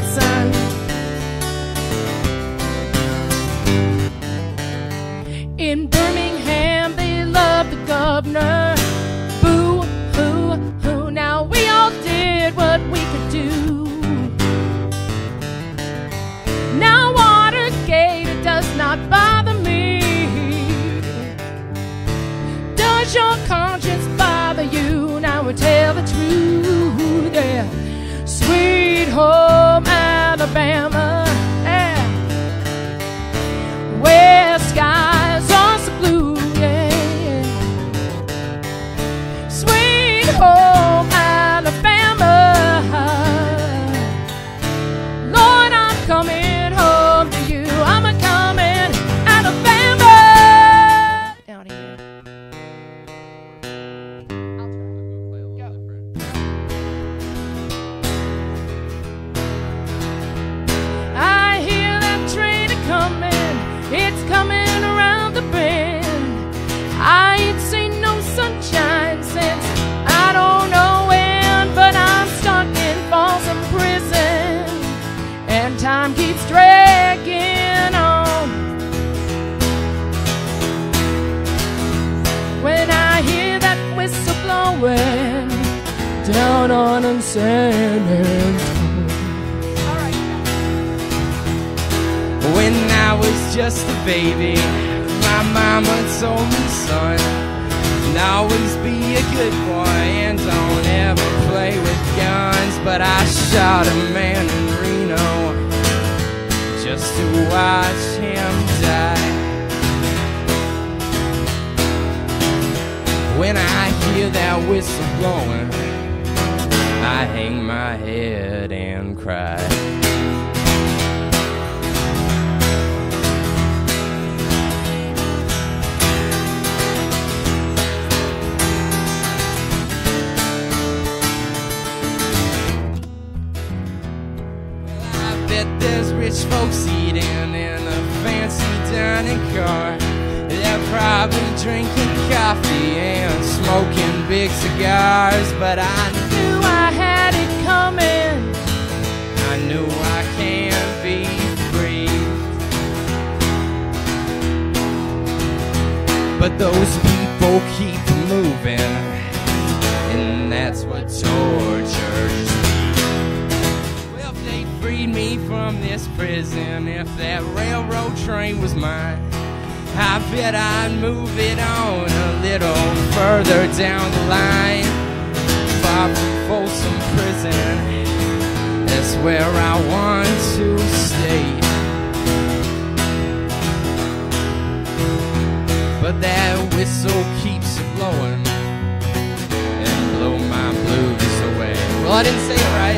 listen. In Birmingham, they loved the governor. Boo, hoo, hoo. Now we all did what we could do. Now Watergate, it does not bother me. Does your conscience bother you? Now we tell the truth, yeah. Sweet home Alabama, yeah. Where skies are so blue, yeah. Sweet home Alabama, Lord, I'm coming home to you. I'm a coming Alabama. Down here. I'll try. I hear that train coming. It's coming around the bend. I ain't seen no sunshine since I don't know when, but I'm stuck in Folsom Prison, and time keeps dragging on. When I hear that whistle blowing down on San Antonio. All right. When I was just a baby, my mama told me, son, always be a good boy and don't ever play with guns. But I shot a man in Reno just to watch him die. When I hear that whistle blowing, I hang my head and cry. There's rich folks eating in a fancy dining car. They're probably drinking coffee and smoking big cigars. But I knew I had it coming. I knew I can't be free. But those people keep moving, and that's what torture's. Freed me from this prison. If that railroad train was mine, I bet I'd move it on a little further down the line. Far from Folsom Prison, that's where I want to stay. But that whistle keeps a blowing and blow my blues away. Well, I didn't say it right.